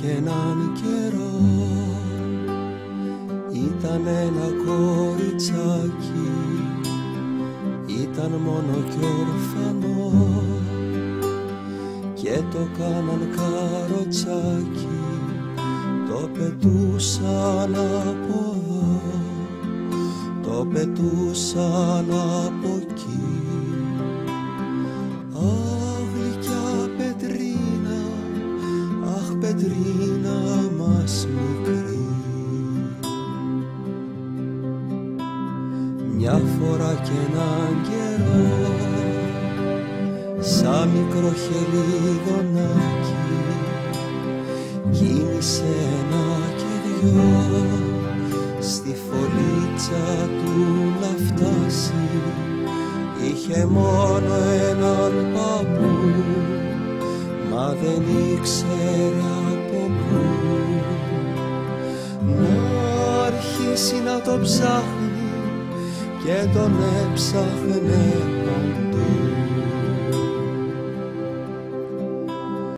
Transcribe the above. κι έναν καιρό ήταν ένα κοριτσάκι, ήταν μόνο κι ορφανό και το κάναν καροτσάκι, το πετούσαν από εδώ, το πετούσαν από εκεί. Πετρίνα μας μικρή, μια φορά κι έναν καιρό, σαν μικρό χελιδονάκι, κίνησε ένα και δυο, στη φωλίτσα του να φτάσει, είχε μόνο έναν παππού, μα δεν ήξερε από πού. Να αρχίσει να το ψάχνει και τον έψαχνε παντού.